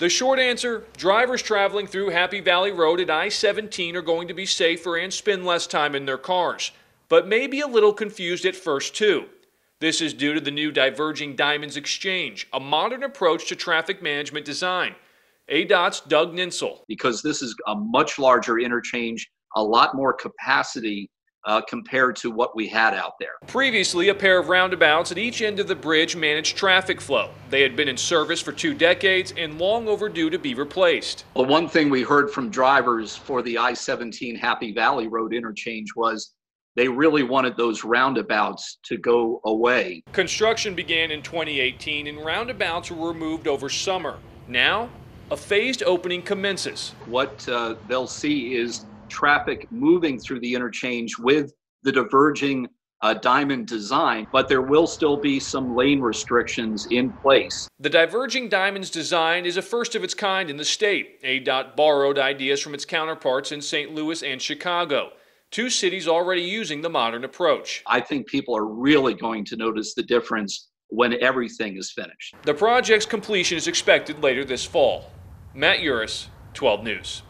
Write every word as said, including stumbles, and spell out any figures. The short answer, drivers traveling through Happy Valley Road and I seventeen are going to be safer and spend less time in their cars, but may be a little confused at first too. This is due to the new Diverging Diamonds Exchange, a modern approach to traffic management design. A DOT's Doug Ninsel. Because this is a much larger interchange, a lot more capacity uh, compared to what we had out there. Previously, a pair of roundabouts at each end of the bridge managed traffic flow. They had been in service for two decades and long overdue to be replaced. The one thing we heard from drivers for the I seventeen Happy Valley Road interchange was they really wanted those roundabouts to go away. Construction began in twenty eighteen and roundabouts were removed over summer. Now, a phased opening commences. What uh, they'll see is traffic moving through the interchange with the diverging uh, diamond design, but there will still be some lane restrictions in place. The diverging diamonds design is a first of its kind in the state. A DOT borrowed ideas from its counterparts in Saint Louis and Chicago. Two cities already using the modern approach. I think people are really going to notice the difference when everything is finished. The project's completion is expected later this fall. Matt Yuris, twelve News.